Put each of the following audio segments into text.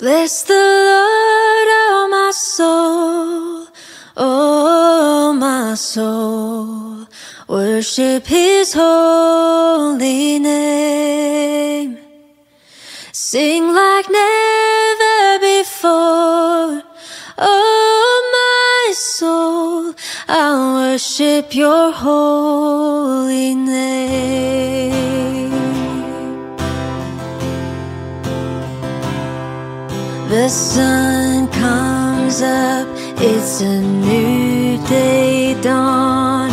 Bless the Lord, oh my soul, oh my soul. Worship his holy name. Sing like never before, oh my soul. I'll worship your holy name. The sun comes up, it's a new day dawn.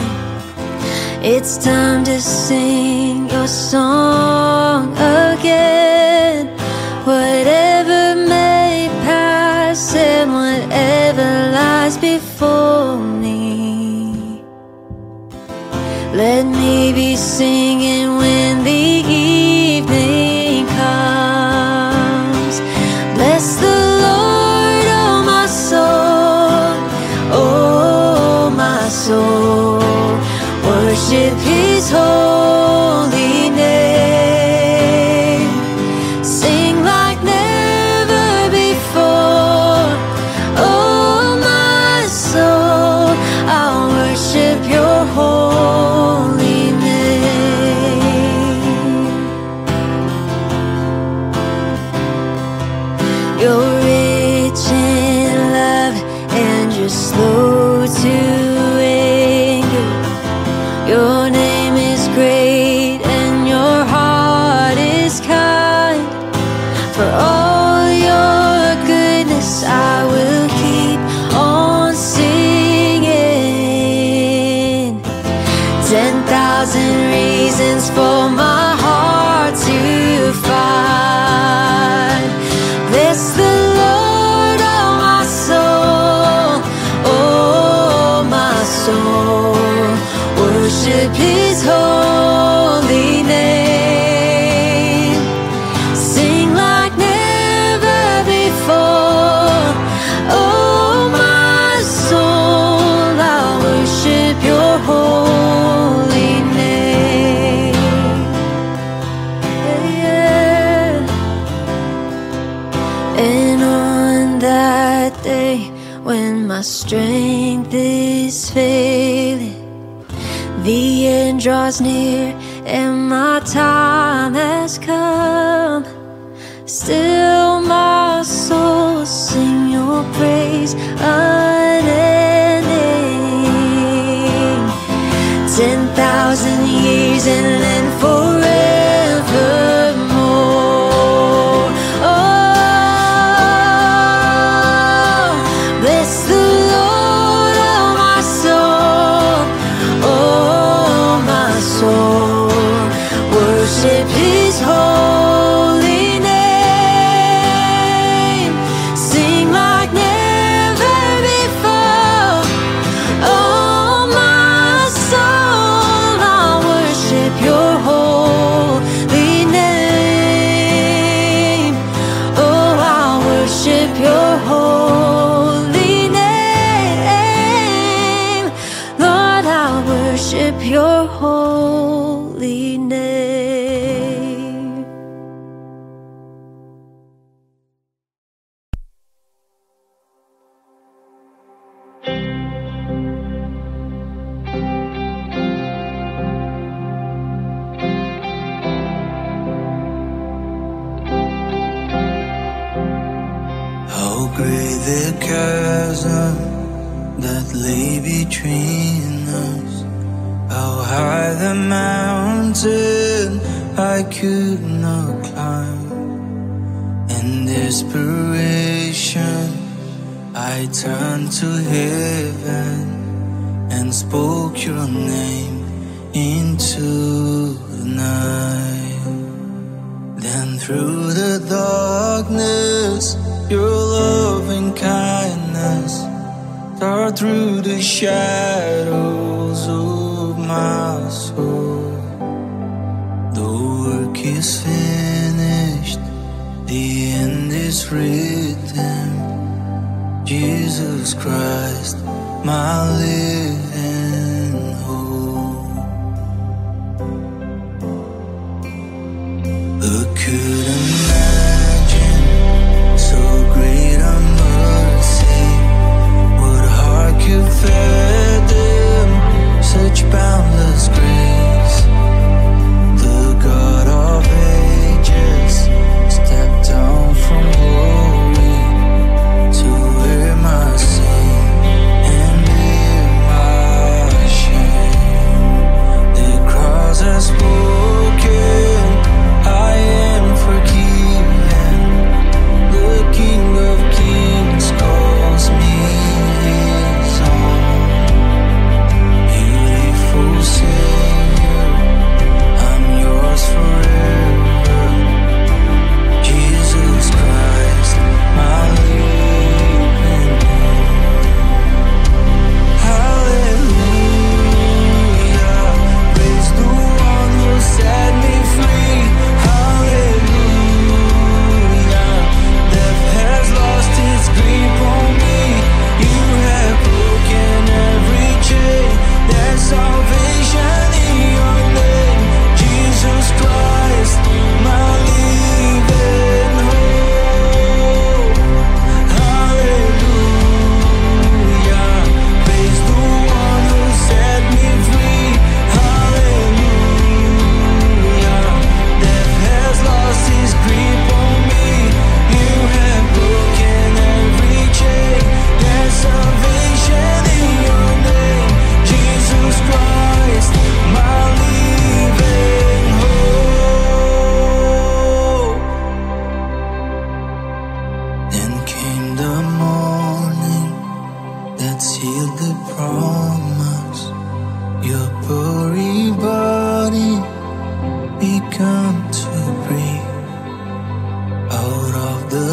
It's time to sing your song again. Whatever may pass and whatever lies before me, let me be singing when the evening comes. Bless the Lord, oh my soul, oh my soul. Worship his holy name. Sing like never before, oh my soul. I'll worship your holy name. You're rich in love and you're slow to. Your name is great and your heart is kind. For all your goodness I will keep on singing. 10,000 reasons for my heart to find. Bless the Lord, oh my soul, oh my soul. Worship his holy name. Sing like never before, oh my soul. I'll worship your holy name. Yeah. And on that day when my strength is failing, the end draws near and my time has come. Still my soul sing your praise unending. 10,000 years and then forever. Worship his holy name. Sing like never before, oh my soul. I'll worship your holy name. Oh, I'll worship your holy name. Lord, I'll worship your holy name. That lay between us, how high the mountain I could not climb. In desperation I turned to heaven and spoke your name into the night. Then through the darkness your loving kindness tore through the shadows of my soul. The work is finished, the end is written. Jesus Christ, my living hope. I could imagine so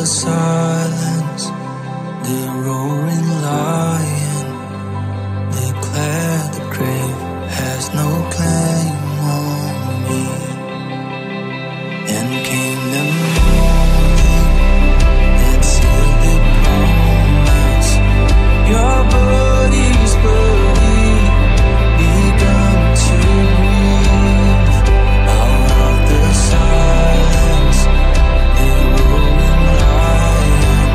the silence, the roaring lion, declare the grave has no claim on me. And came the morning that sealed the promise, your body's body begun to weave. Out of the silence, the rolling lion,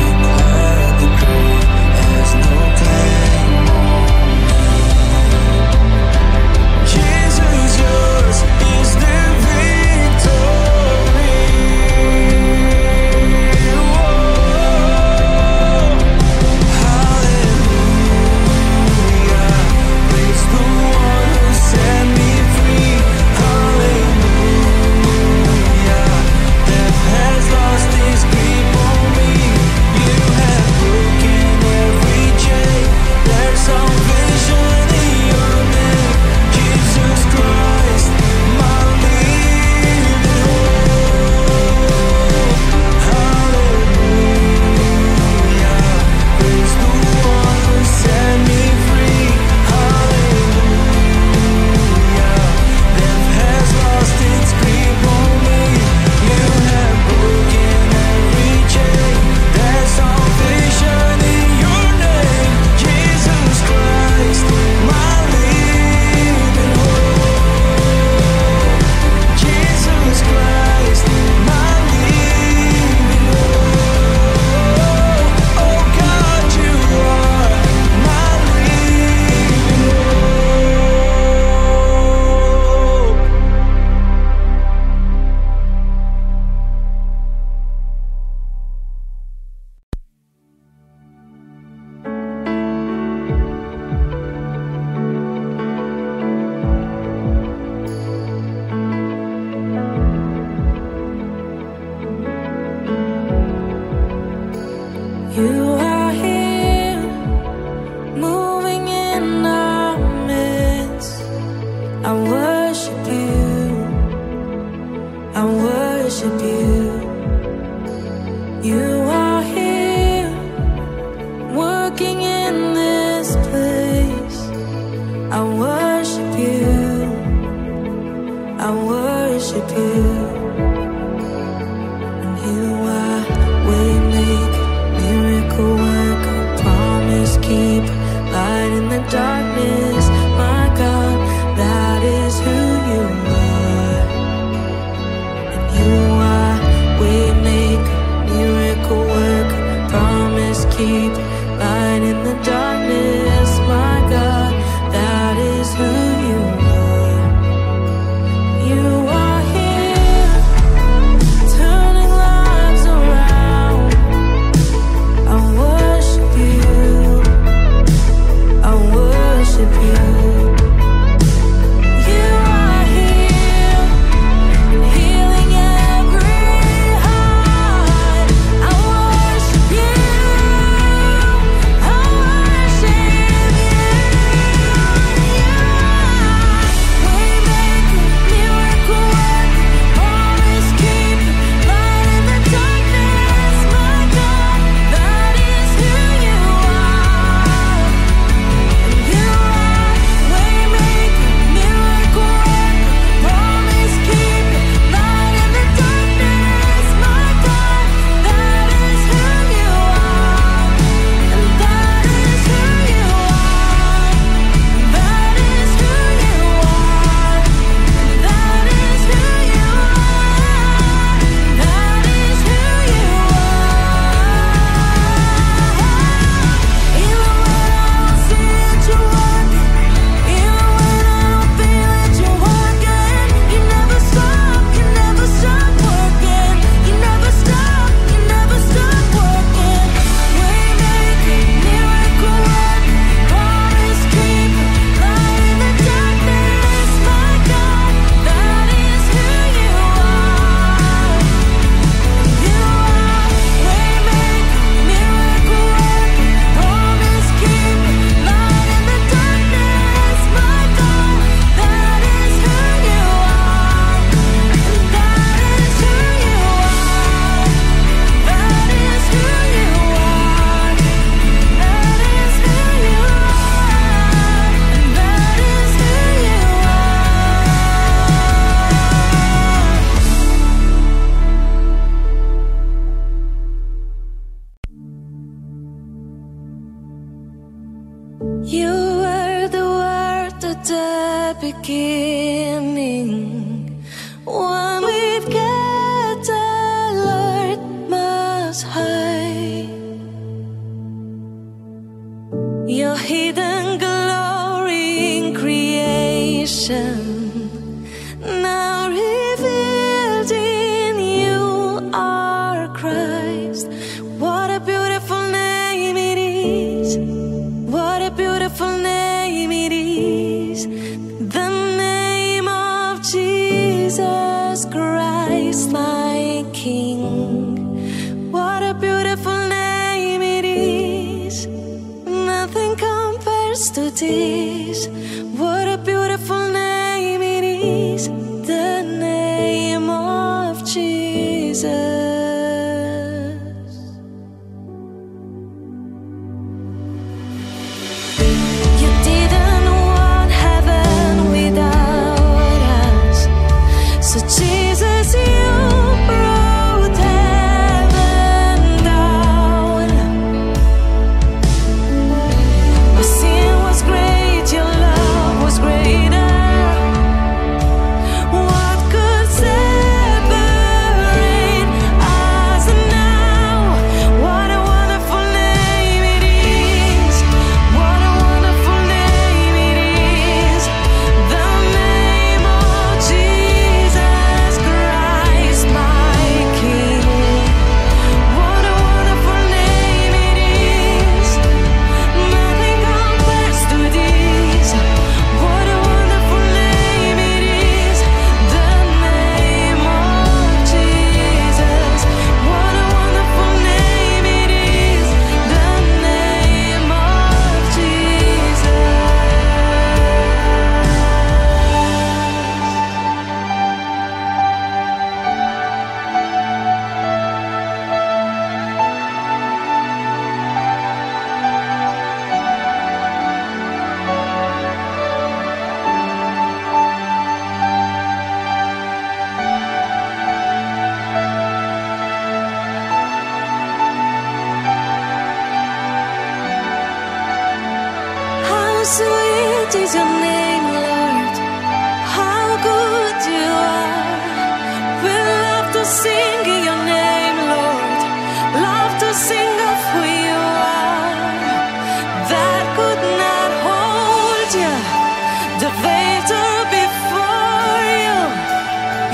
declared the grave has no claim on me. Jesus, yours is the victory. Whoa. Hallelujah, praise the one who set me free. Hallelujah, death has lost its grip on me. You have broken every chain. There's salvation in your name, Jesus Christ, my leader. Hallelujah, praise the one who set me free. Hallelujah, death has lost its grip on me. You have broken every chain. There's salvation in your name, Jesus Christ, my leader. Jesus Christ, my leader. Oh God, you are my leader. You are here, moving in our midst. I worship you, I worship you. You are here, working in this place. I worship you, I worship you. Darkness, my God, that is who you are. And you are, we make a miracle the beginning, one with God the Lord Most High. Your hidden glory in creation, now revealed in you are Christ. What a beautiful name it is. What a beautiful name it is. The name of Jesus Christ, my King. What a beautiful name it is. Nothing compares to this. What a beautiful name it is. The name of Jesus. Sweet is your name, Lord. How good you are. We love to sing in your name, Lord. Love to sing of who you are. That could not hold you. The victor before you.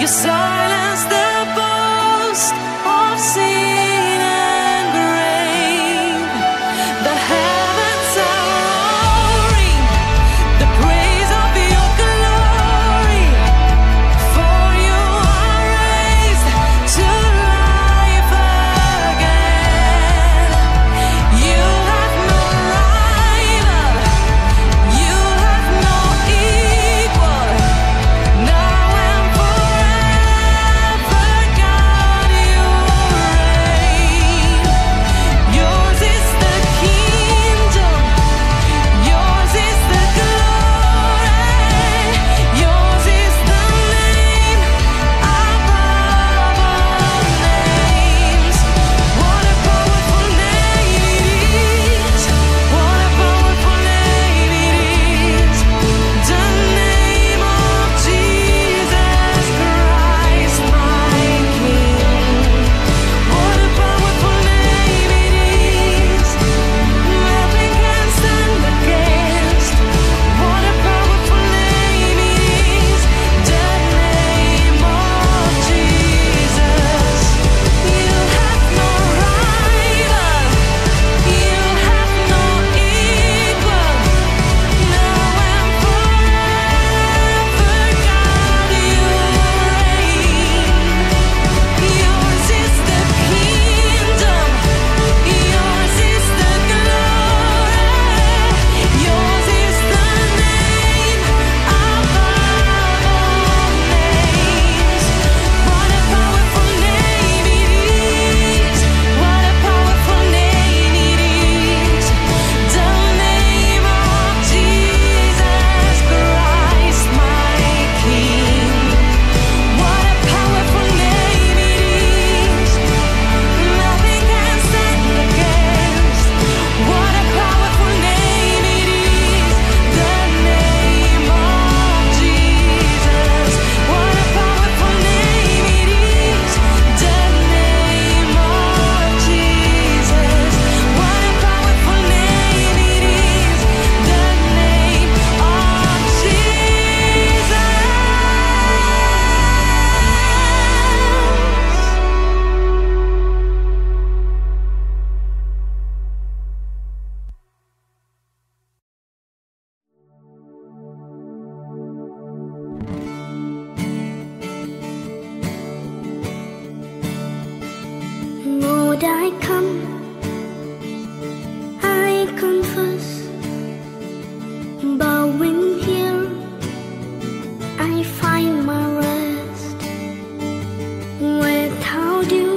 You silence the boast of sin. The heavens are roaring, the praise of did I come? I confess, bowing here I find my rest. Without you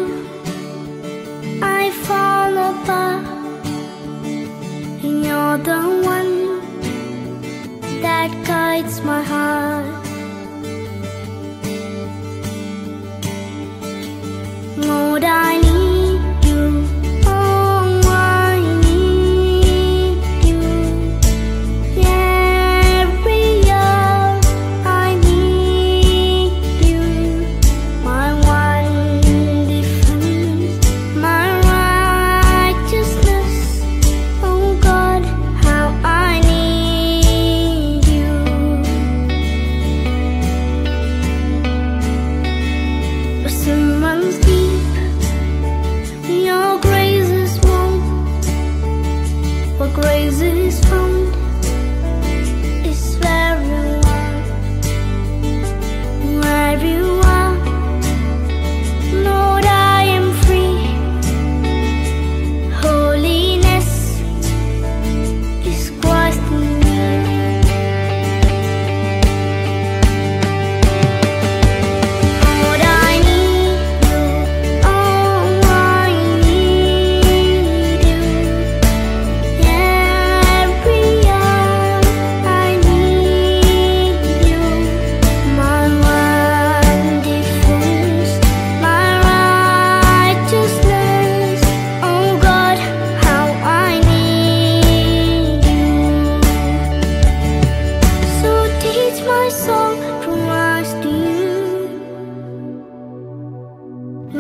I fall apart. You're the one that guides my heart. Lord, I need you. Oh, I need you. Every hour I need you. My one defense, my righteousness. Oh God, how I need you. Someone's deep. Your grace is wrong, but grace is found. It's where you are, where you are. Lord, I am free. Holiness is Christ in me. Lord, I need you.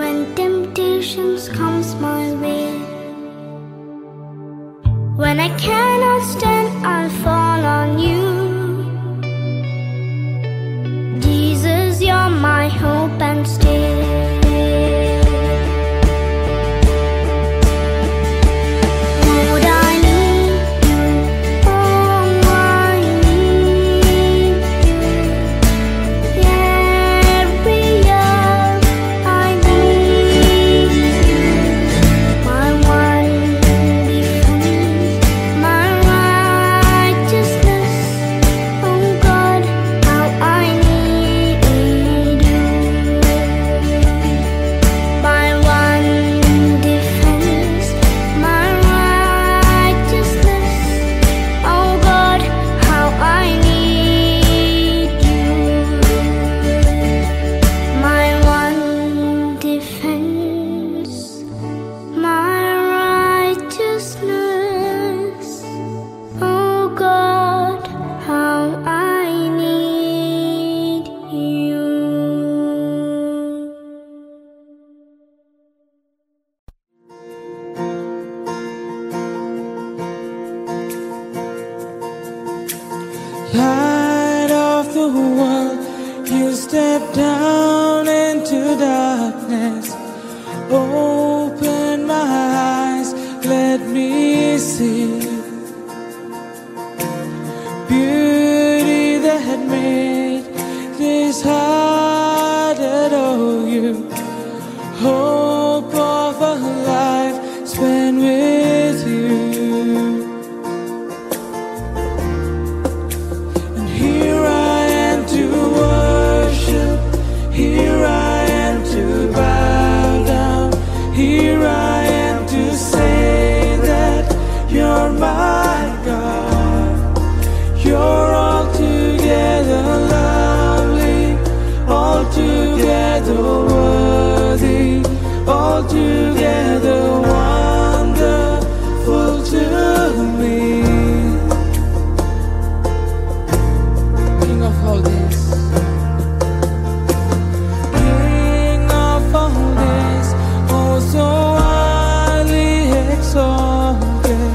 When temptations comes my way, when I cannot stand, I'll fall on you. Jesus, you're my hope and stay. Light of the world, you step down into darkness. Open my eyes, let me see beauty that had made this heart adore you. Hope of a life spent with you. Together, wonderful to me. King of all this, King of all this, oh so highly exalted,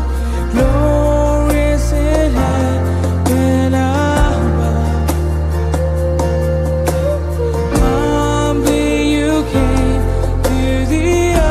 glorious in heaven above. Humbly you came to the earth.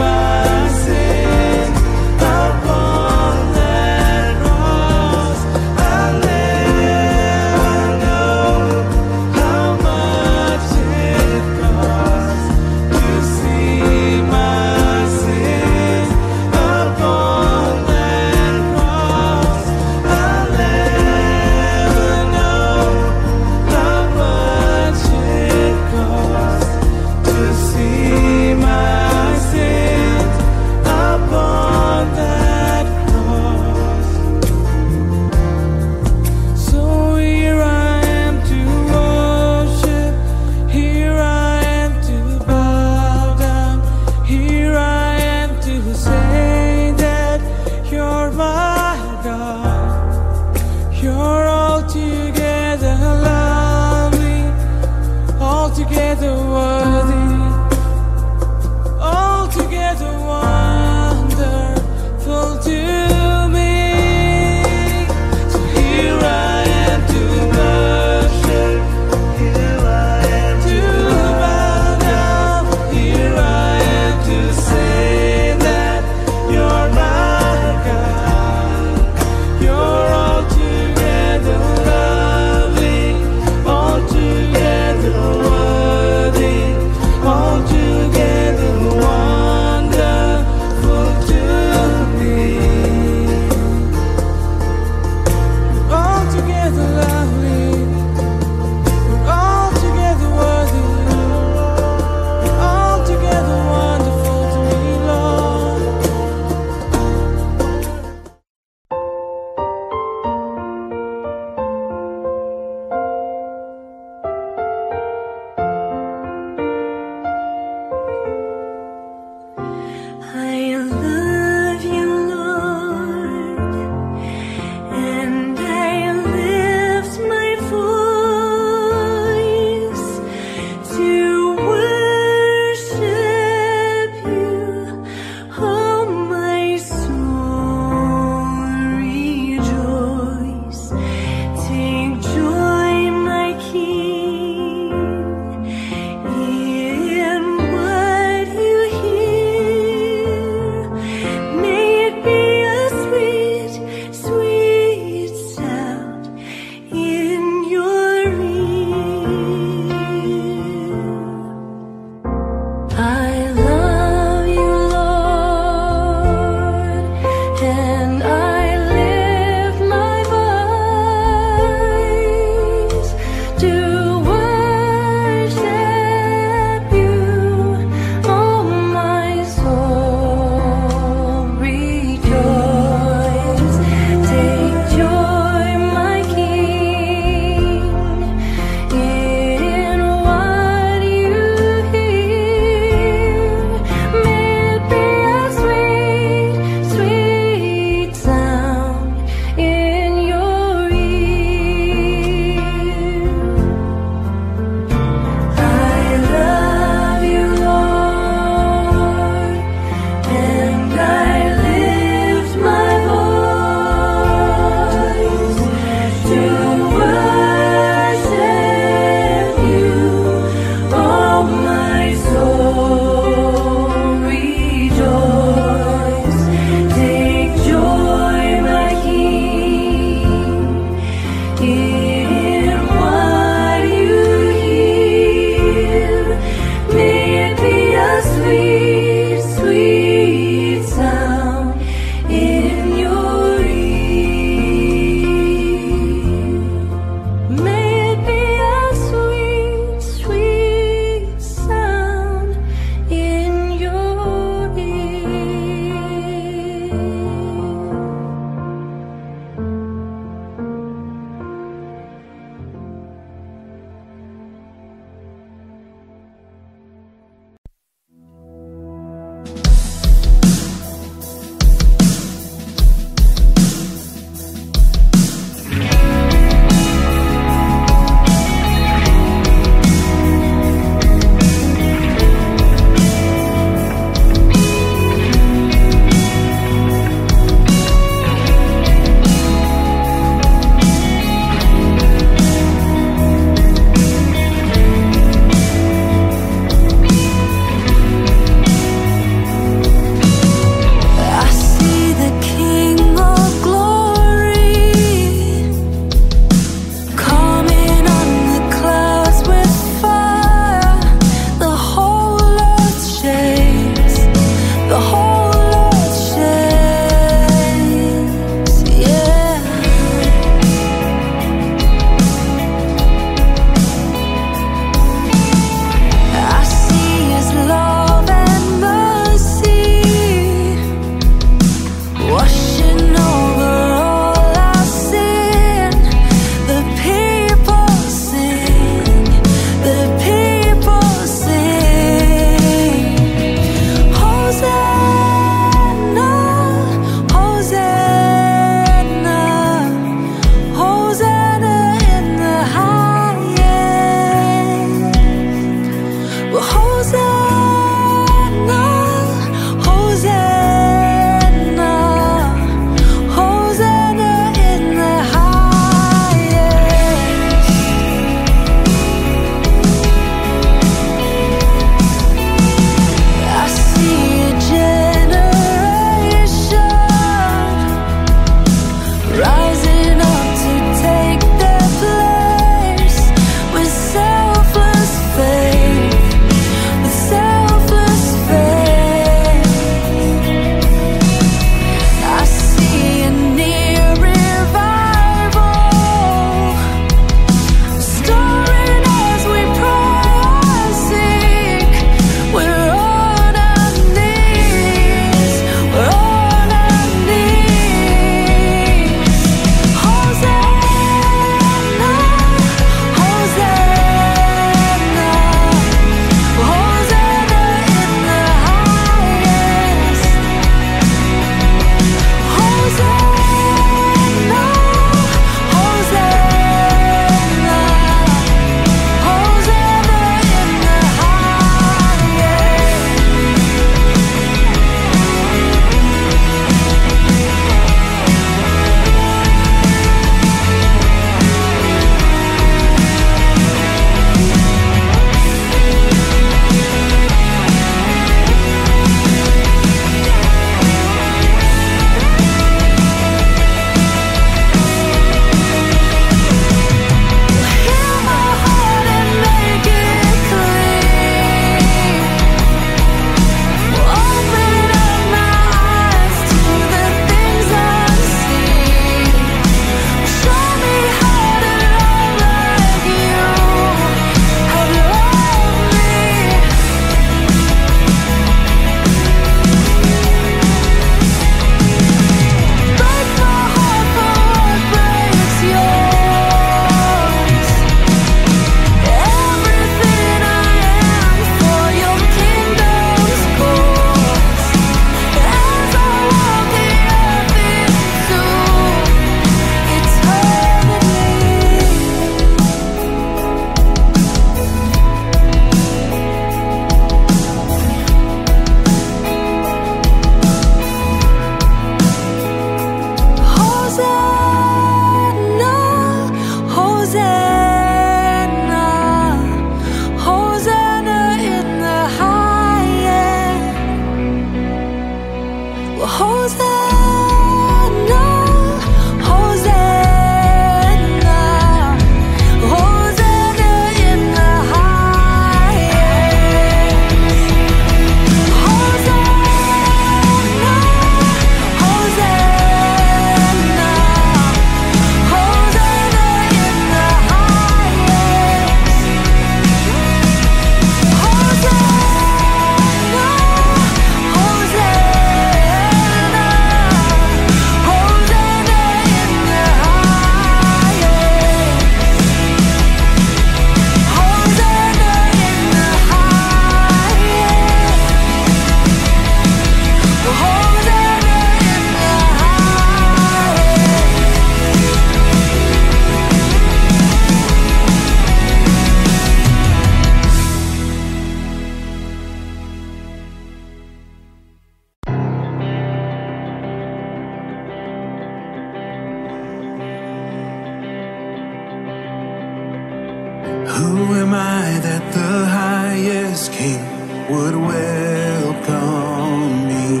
would welcome me.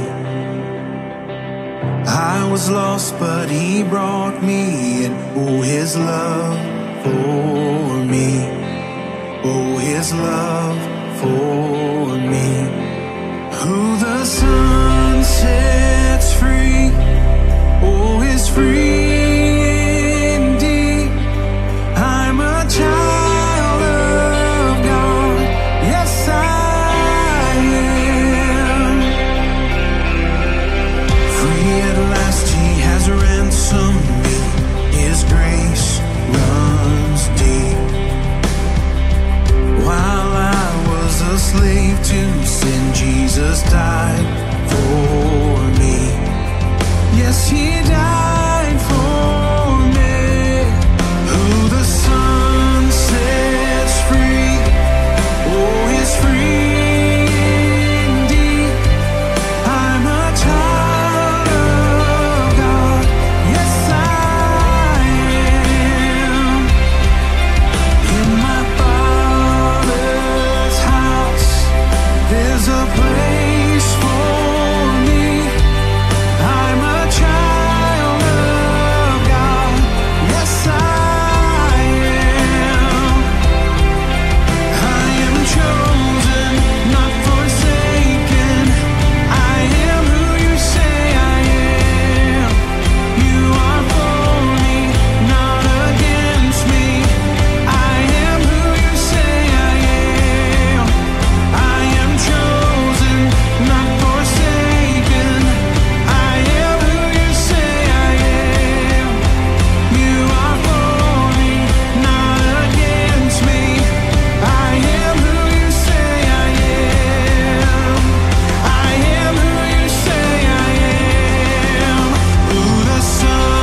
I was lost, but he brought me in. Oh, his love for me. Oh, his love for me. Who the sun sets free, oh, is free. Slave to sin, Jesus died for me. Yes, he died for me. Who the sun sets free, oh, is free indeed. I'm a child of God, yes I am. In my Father's house there's a place for me. I'm a child of God, yes I am. I am chosen, not forsaken. I am who you say I am. You are for me, not against me. I am who you say I am. I am chosen, not forsaken. I am who you say I am. You are for me, not against me. I am who you say I am. I am who you say I am. Who the sun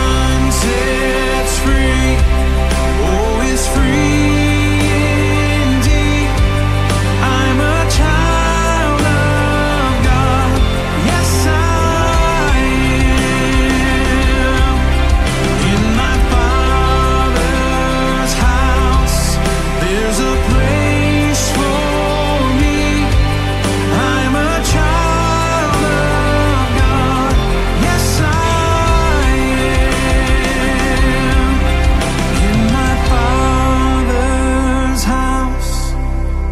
sets free, oh, is free indeed. I'm a child of God, yes I am. In my Father's house there's a place for me. I'm a child of God, yes I am. In my Father's house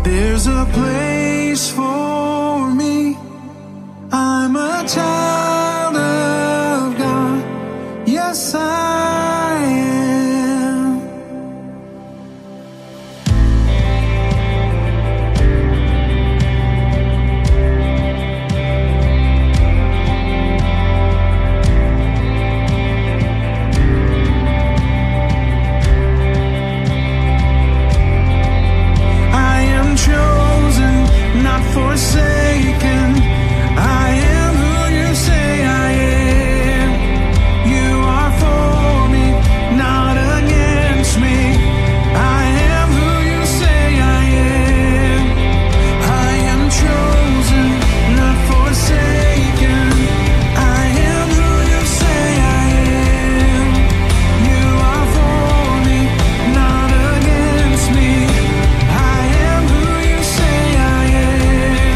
there's a place for me. I'm a child of God, yes I am. I am chosen, not forsaken. I am who you say I am. You are for me, not against me. I am who you say I am. I am chosen, not forsaken. I am who you say I am. You are for me, not against me. I am who you say I am.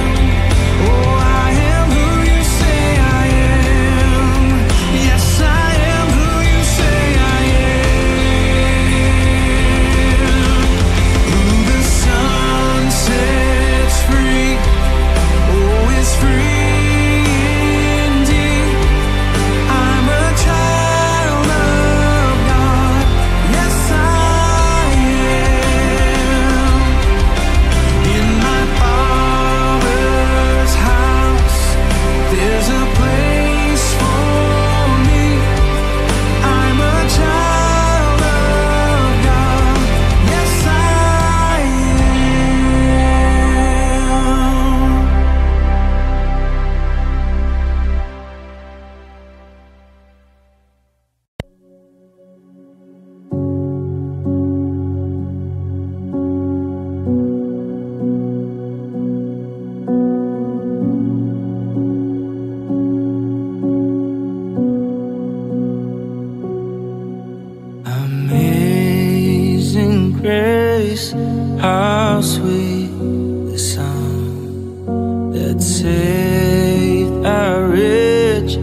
imitate a rich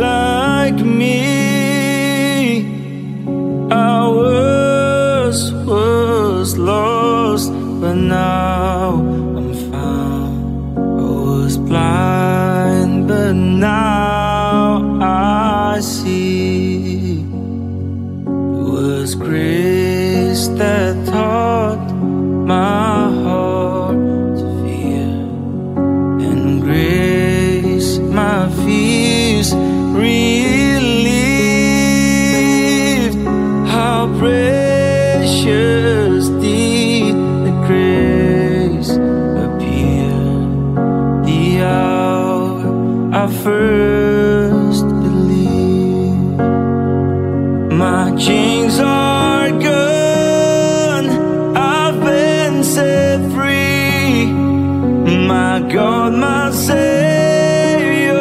like me. I was lost, but now I'm found. I was blind, but now I see. It was grace that taught my heart to fear, and grace my fears relieved. How precious did the grace appear, the hour I first believed. My chains are gone, my God, my Savior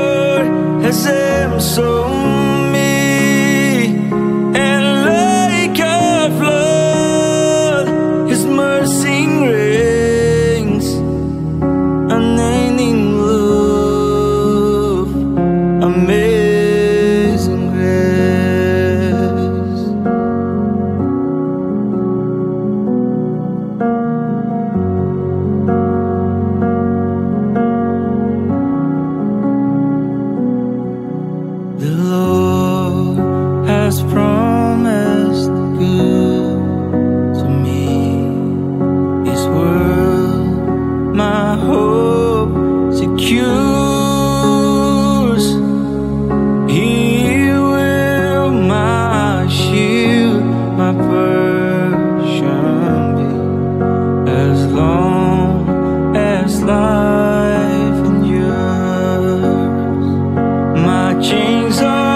has ransomed me, and like a flood, His mercy rings unending love, amazing grace. Has promised good to me, His word my hope secures. He will my shield, my portion be, as long as life endures. My chains are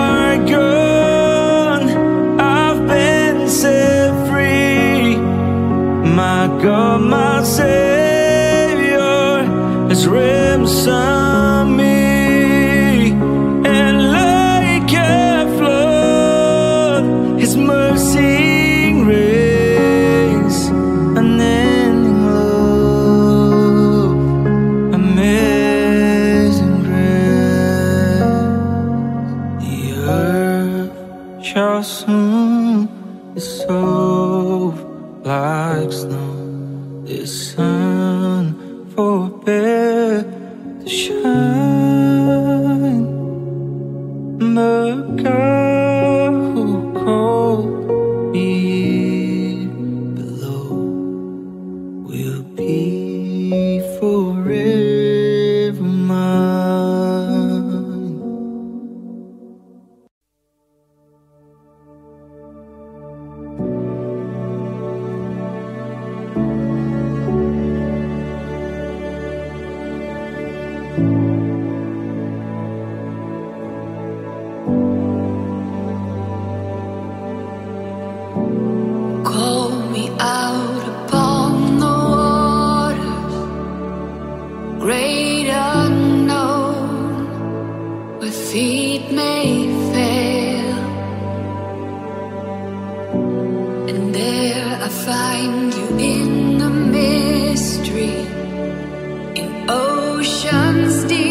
God, my Savior has ransomed me, and like a flood, His mercy rings unending love, amazing grace. The earth shall soon dissolve like snow. The sun forbear to shine, but God who called me below will be forever mine. Great unknown, where feet may fail, and there I find you in the mystery, in oceans deep.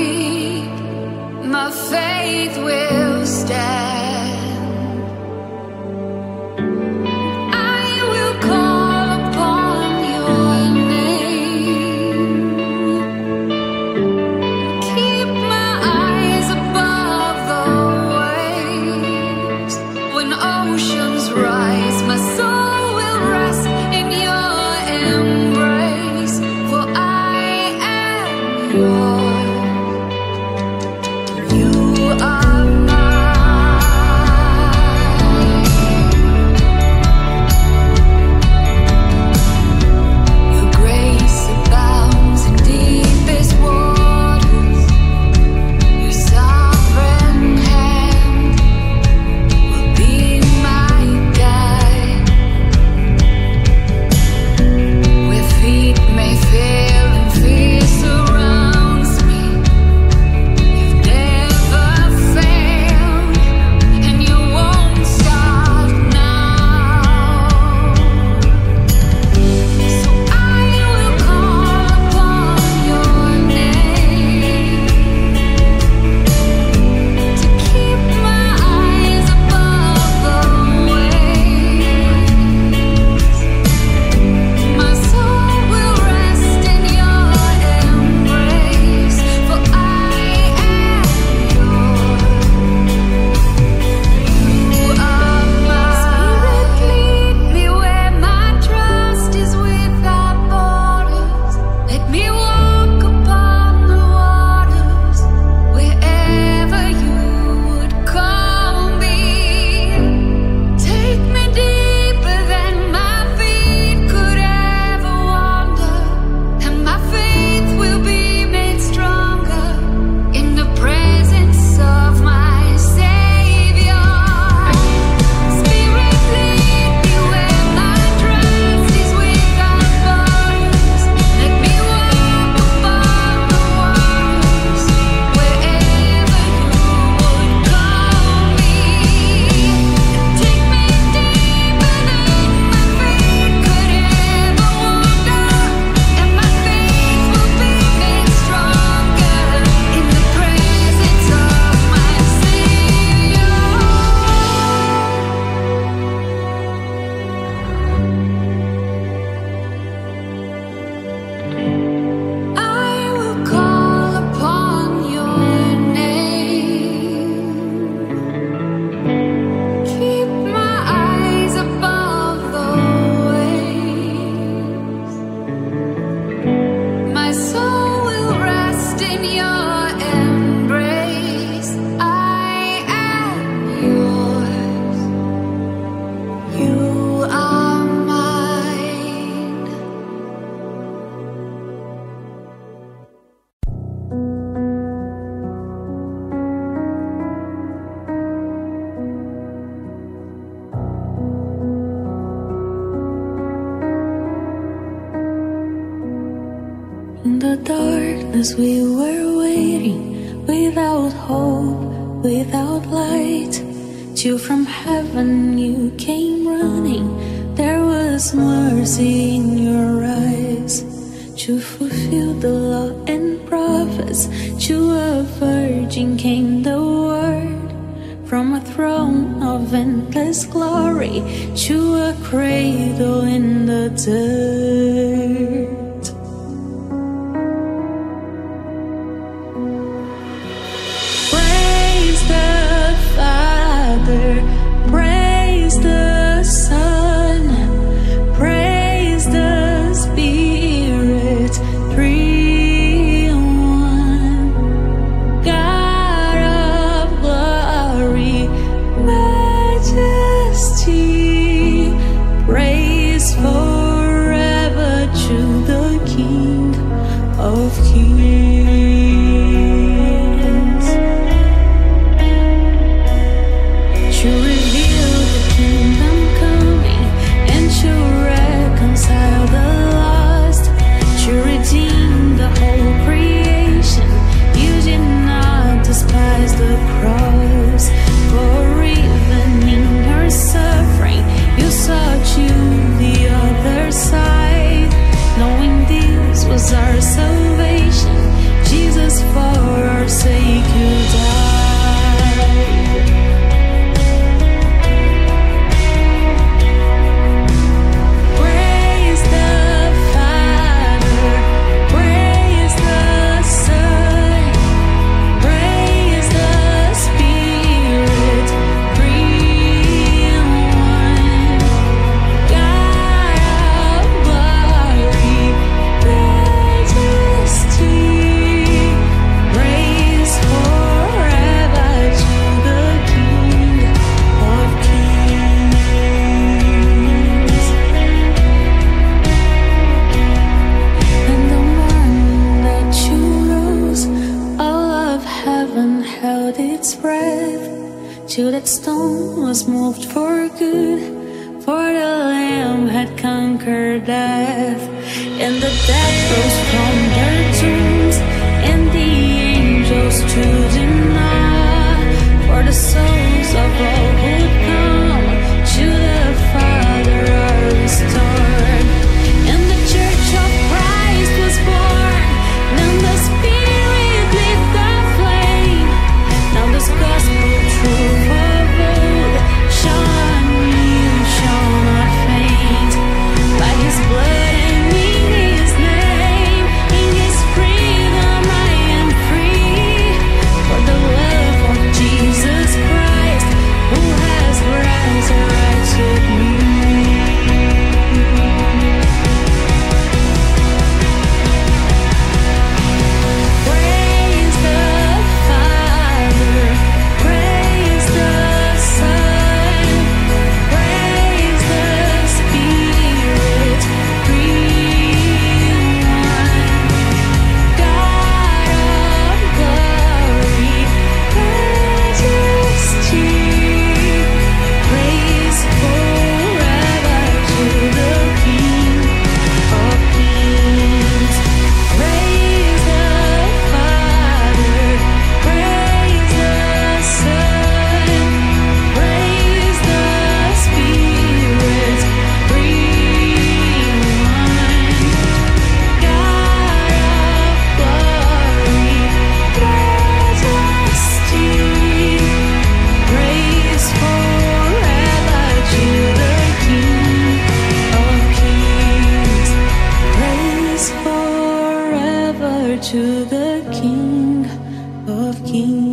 'Cause we were waiting without hope, without light. Till from heaven you came running, there was mercy in your eyes. To fulfill the law and prophets, to a virgin came the word. From a throne of endless glory, to a cradle in the dirt. Praise the Son, praise the Spirit, three in one. God of glory, majesty, praise forever to the King of kings. Our salvation, Jesus, for our sake you died. Held its breath till that stone was moved for good, for the Lamb had conquered death. And the dead rose from their tombs, and the angels stood in awe, for the souls of all who would come to the Father are restored. And the Church of Christ was born, and the Spirit lit the flame. Now this gospel truth of old shall not mute, shall not faint. By His blood and in His name, in His freedom I am free. For the love of Jesus Christ, who has resurrected me. To the King of kings.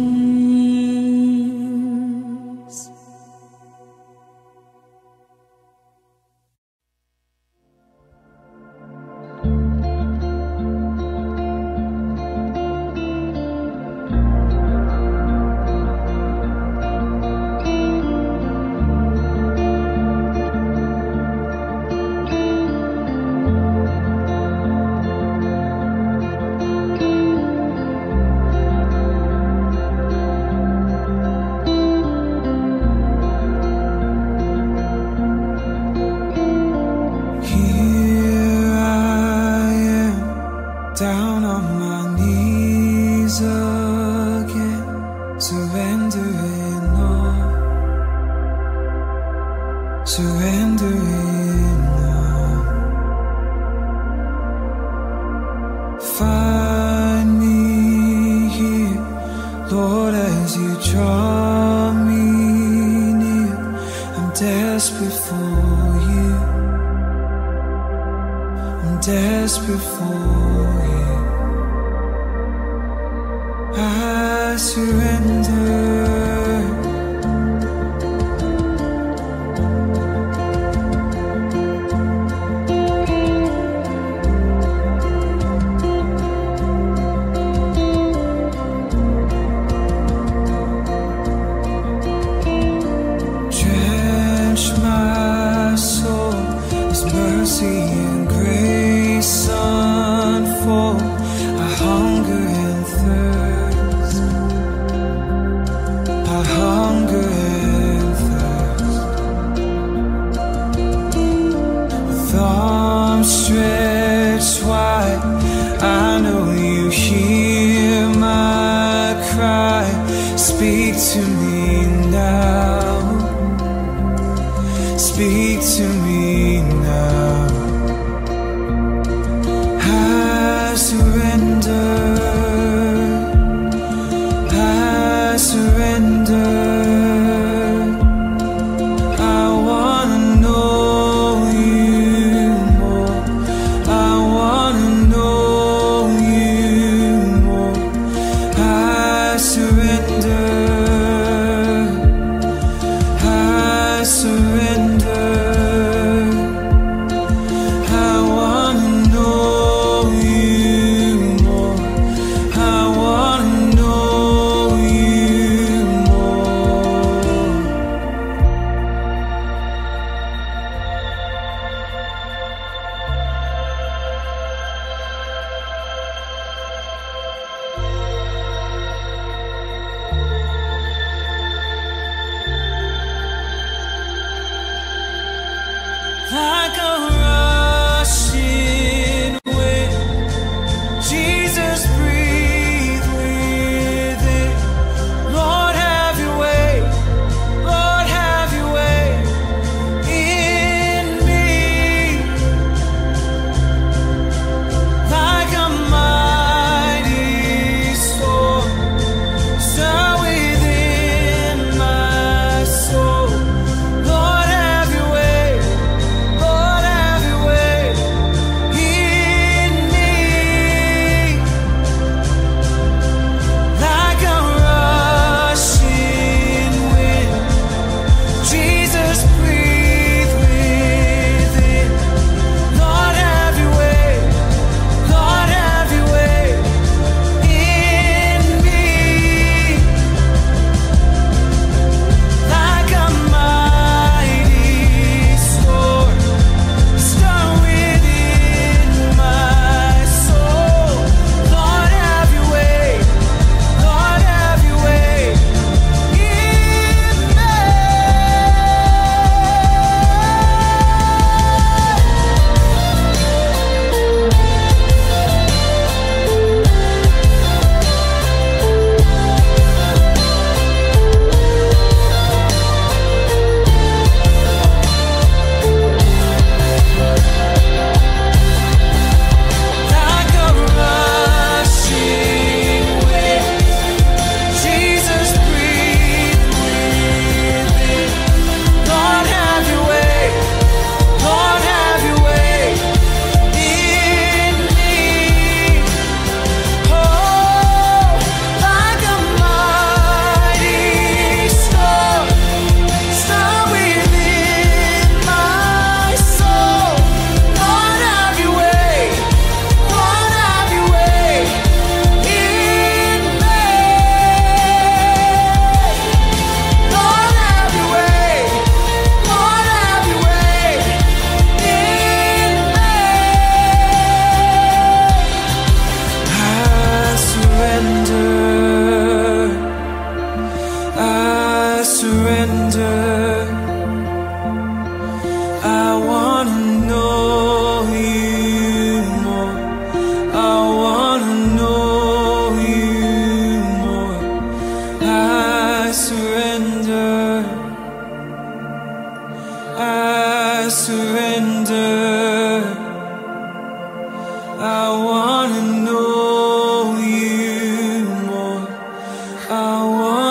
draw me near, I'm desperate for you, I'm desperate for you. I surrender.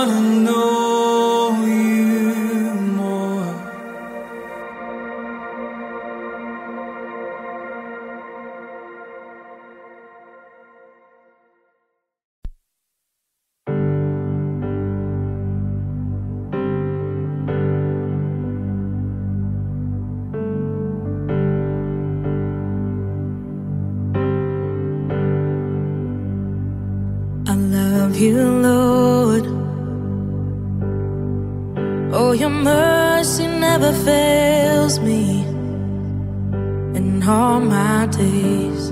I wanna know. love you, Lord. Oh, your mercy never fails me. In all my days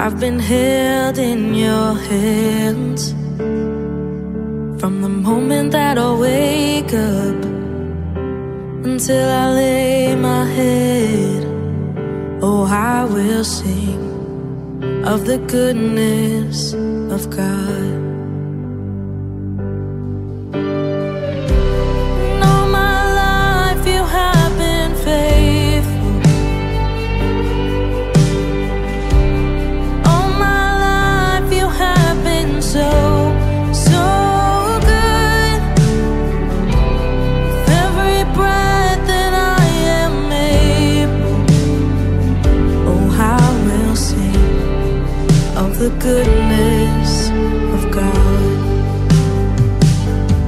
I've been held in your hands. From the moment that I wake up until I lay my head, oh, I will sing of the goodness of God. And all my life you have been faithful. All my life you have been so good. With every breath that I am able, oh, I will sing of the goodness of God.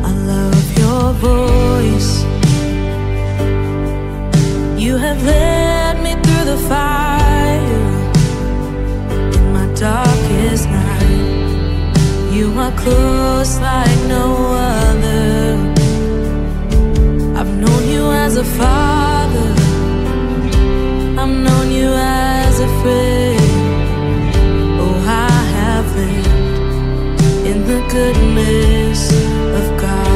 I love your voice. You have led me through the fire. In my darkest night, you are close like no other. I've known you as a father, I've known you as a friend. In the goodness of God.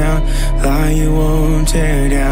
Down, lie you won't tear down.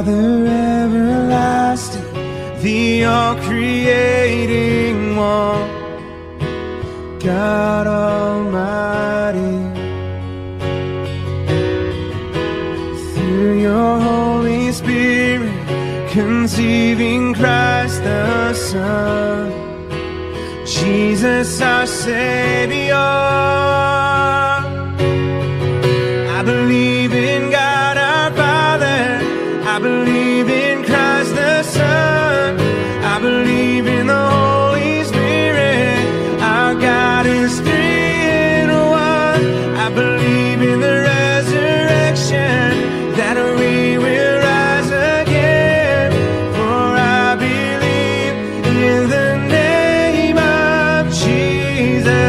Father everlasting, the all-creating one, God Almighty. Through your Holy Spirit, conceiving Christ the Son, Jesus our Savior. I believe in God our Father, I believe in Christ the Son, I believe in the Holy Spirit, our God is three in one. I believe in the resurrection, that we will rise again, for I believe in the name of Jesus.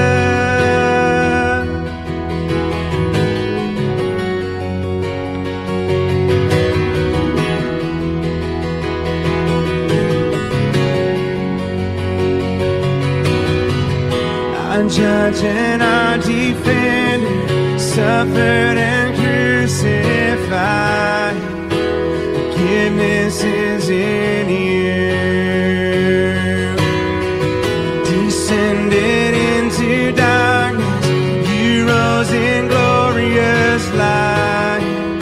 Our judge and our defender, suffered and crucified, forgiveness is in you. Descended into darkness, you rose in glorious light,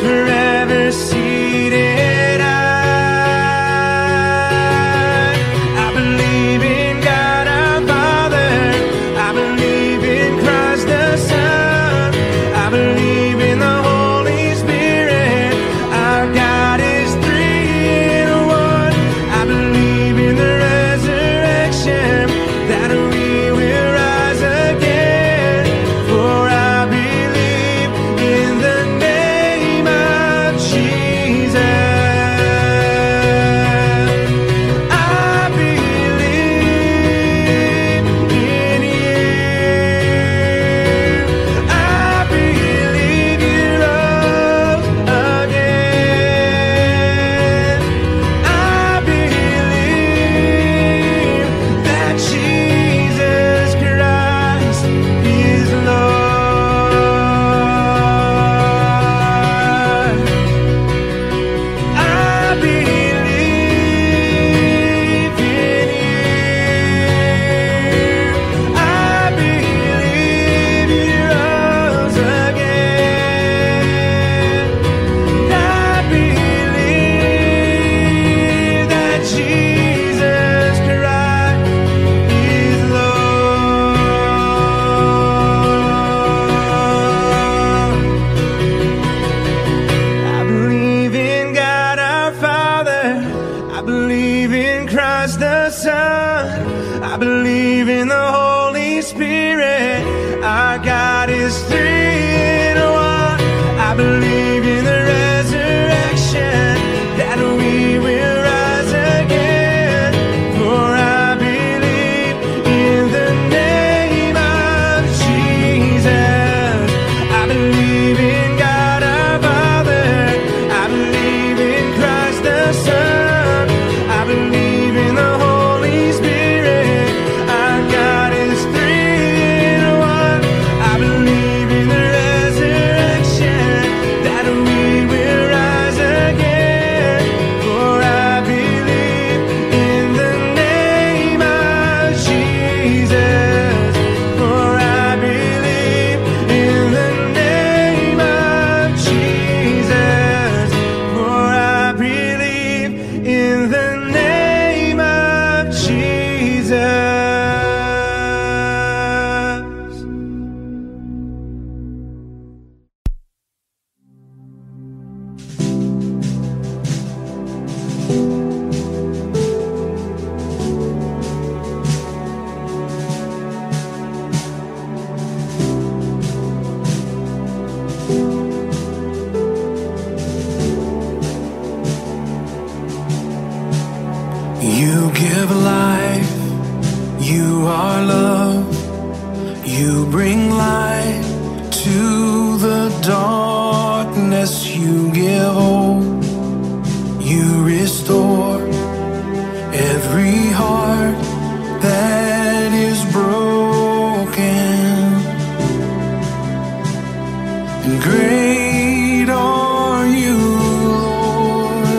forever seated high. I believe in God our Father, I believe in Christ the Son, I believe in the Holy Spirit, our God is three in one. I believe in the resurrection, that we will rise again, for I believe in the name of Jesus. I believe in you. I believe you rose again. I believe that Jesus Christ is Lord. I believe in you. I believe you rose again. I believe that Jesus Christ is Lord. I believe in God our Father, I believe in Christ the Son, I believe in the Holy Spirit, our God is three in one. I believe in the resurrection, that we will rise again, for I believe in the name of Jesus. I believe in God our Father, I believe in Christ the Son, I believe in the Holy Spirit, our God is three in one. I believe in the resurrection, that we will rise again, for I believe in the name of Jesus, for I believe in the name of Jesus, for I believe in the name of Jesus. You give life, you are love, you bring light to the darkness, you give hope, you restore every heart that is broken. And great are you, Lord.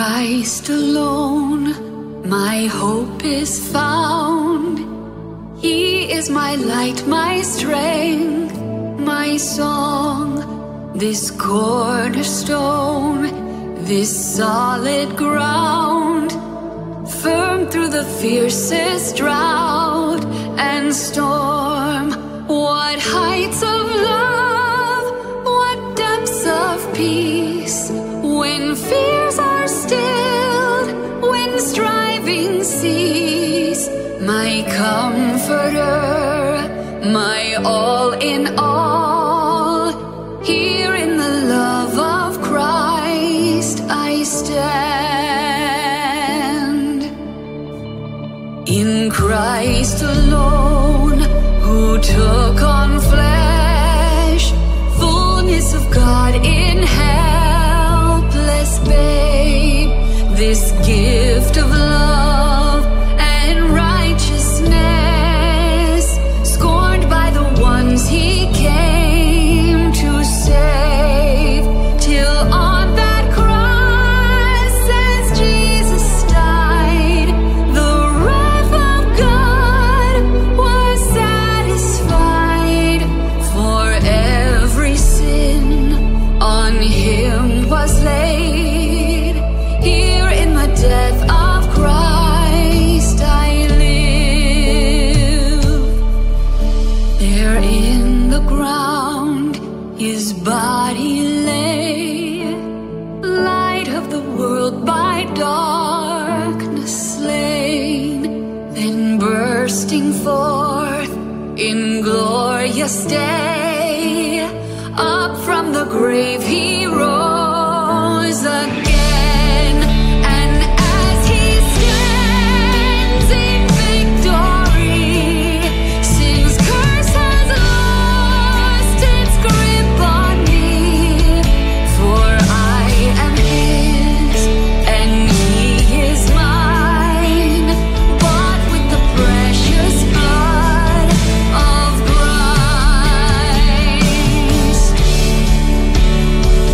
Christ alone, my hope is found. He is my light, my strength, my song. This cornerstone, this solid ground, firm through the fiercest drought and storm. What heights of love, what depths of peace, when fears are stilled, when striving cease. My comforter, my all in all, here in the love of Christ I stand. In Christ alone, who took on flesh, fullness of God in helpless babe, this gift of love and righteousness, scorned by the ones he came to save, till on that cross as Jesus died, the wrath of God was satisfied, for every sin on him was laid. Here in the death of Christ his body lay, light of the world by darkness slain, then bursting forth in glorious day, up from the grave he rose again, and as he stands in victory, sin's curse has lost its grip on me, for I am his and he is mine, bought with the precious blood of Christ.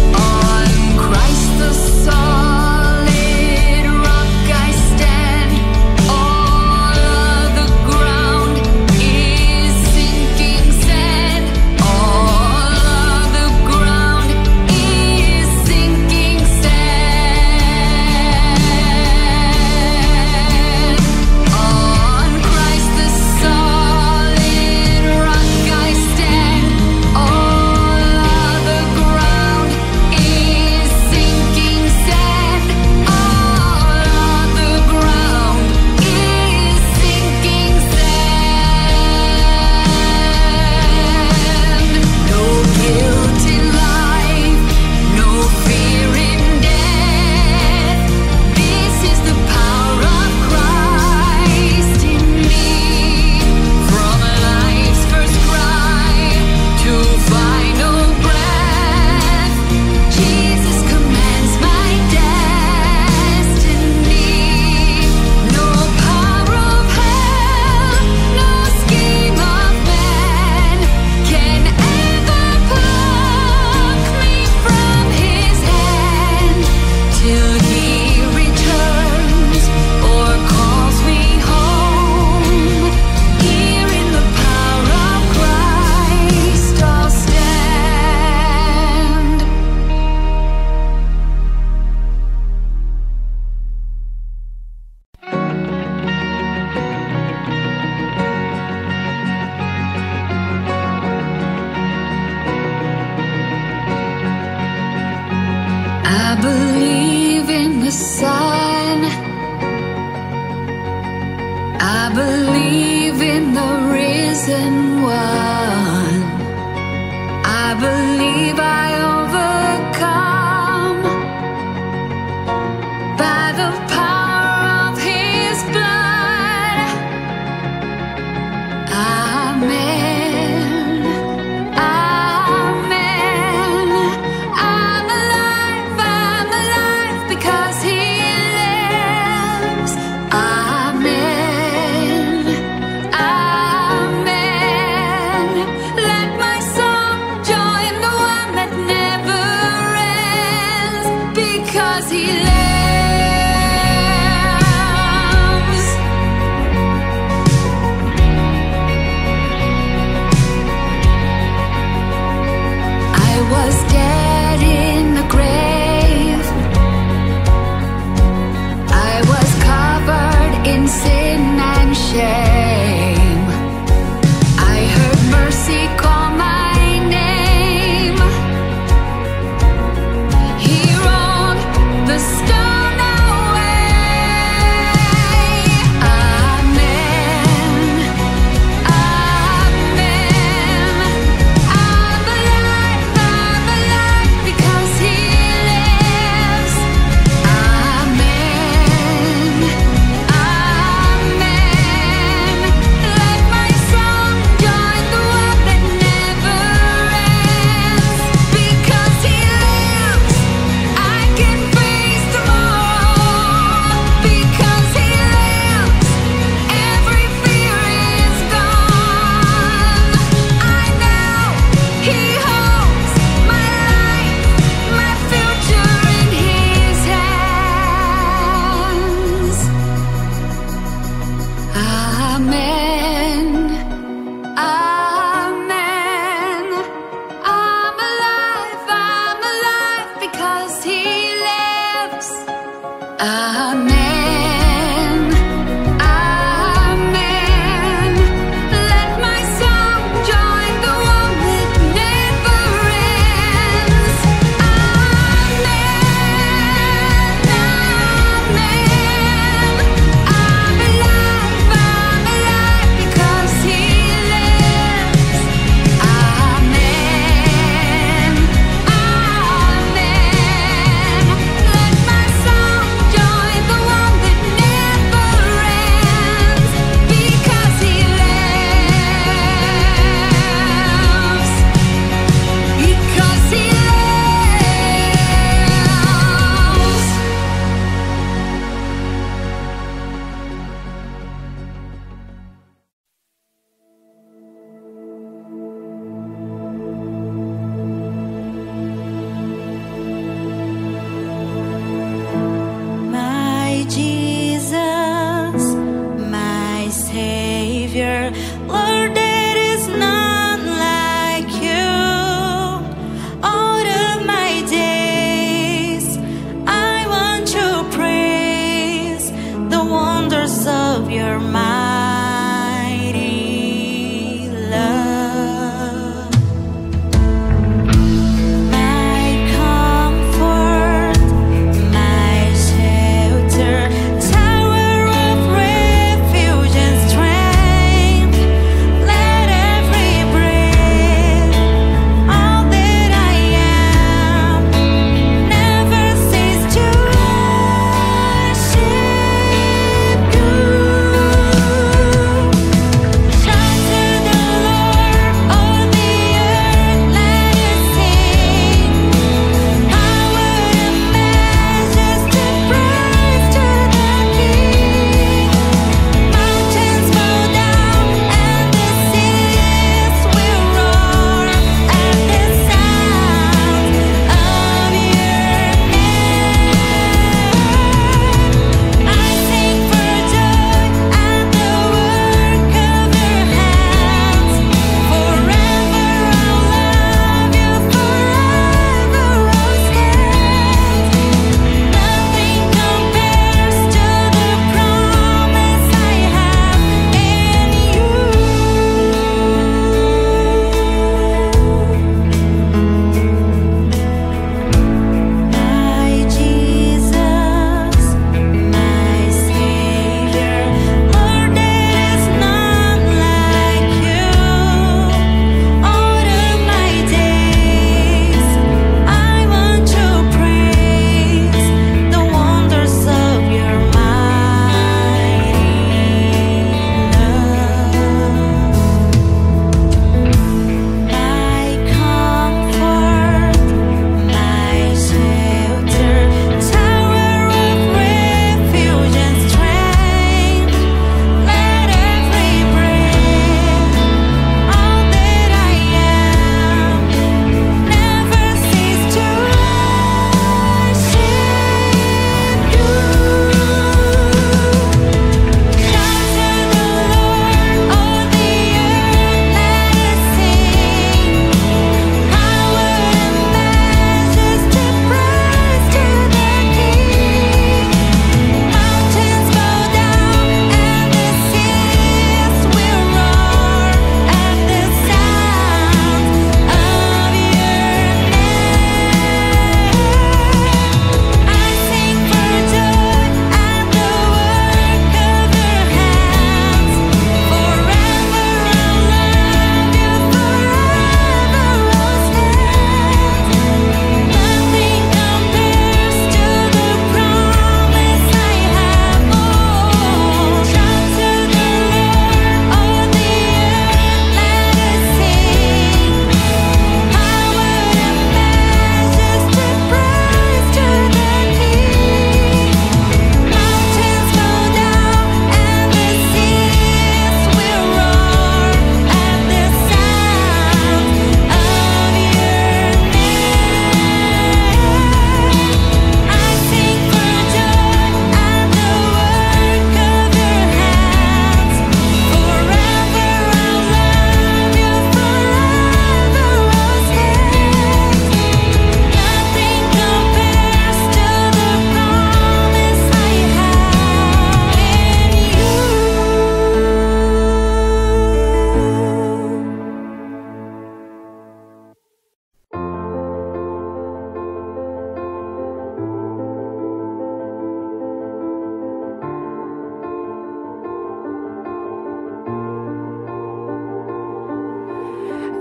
On Christ the solid rock I stand, all other ground is sinking sand, all other ground is sinking sand. On Christ the solid rock I stand, all other ground is sinking sand, all other ground is sinking sand. No guilt in life, no fear in death, this is the power of Christ in me. From life's first cry to final breath, Jesus commands my destiny. No power of hell, no scheme of man can ever pluck me from his hand. Till he returns or calls me home, here in the power of Christ I'll stand. I believe in the sun, I believe in the risen one, I believe I overcome by the power of his blood. Amen. Amen. I'm alive because he lives. Amen. Amen.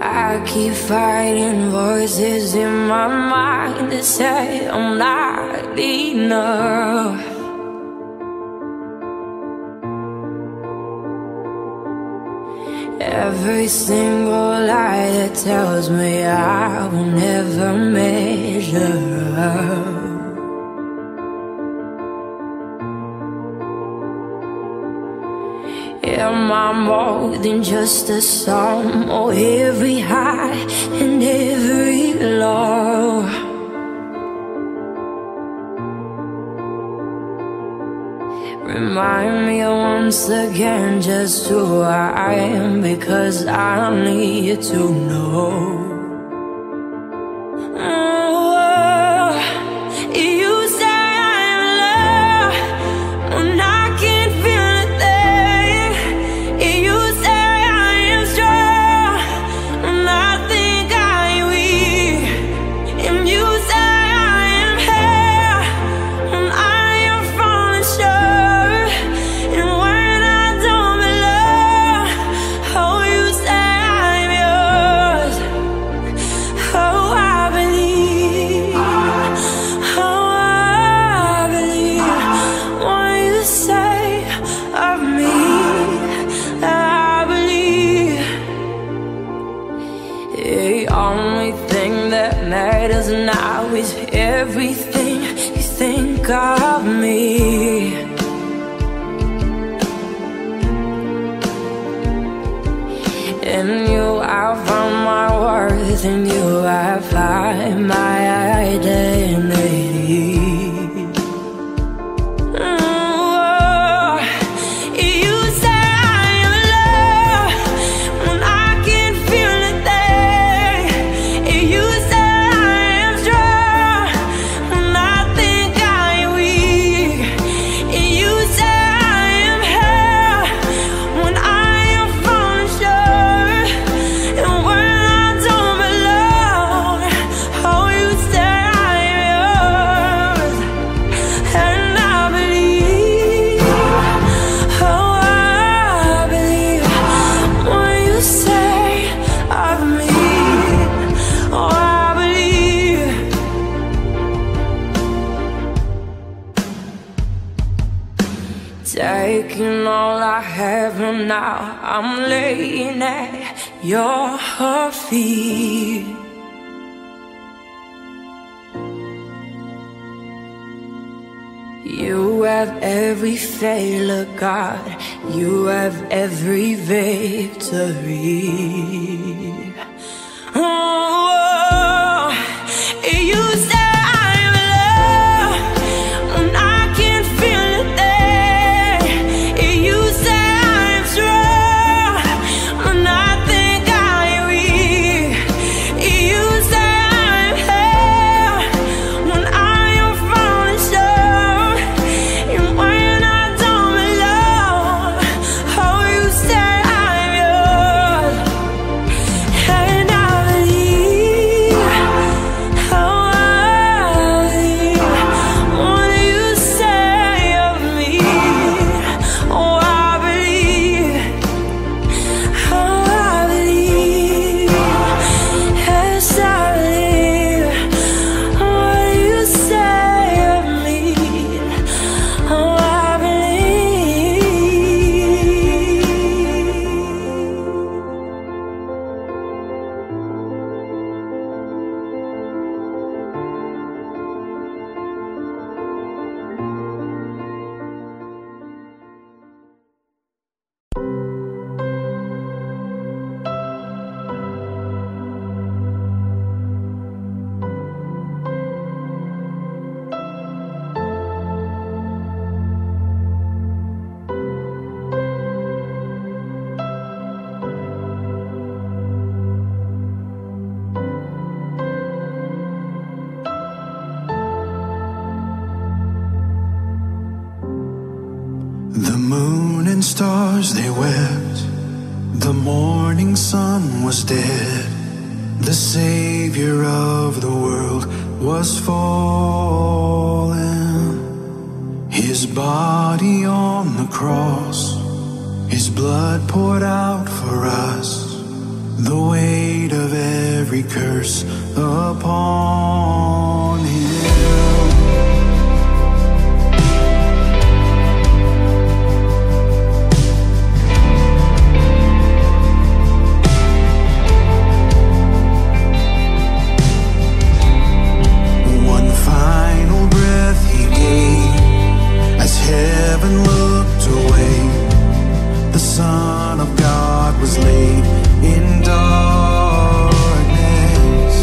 I keep fighting voices in my mind that say I'm not enough. Every single lie that tells me I will never measure up. Am I more than just a sum, or every high and every low? Remind me once again just who I am, because I need to know. Everything you think of me, in you I found my worth, in you I find my identity. Taking all I have, and now I'm laying at your feet. You have every failure, God. You have every victory. Oh, you said stars, they wept. The morning sun was dead. The Savior of the world was fallen. His body on the cross, His blood poured out for us. The weight of every curse upon Him. Heaven looked away. The Son of God was laid in darkness.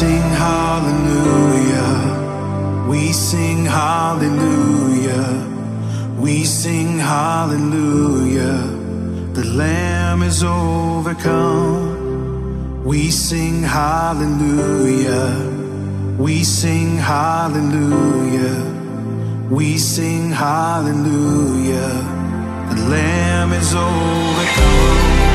sing hallelujah. We sing hallelujah. We sing hallelujah. The Lamb is overcome. We sing hallelujah. We sing hallelujah. We sing hallelujah. The Lamb is overcome.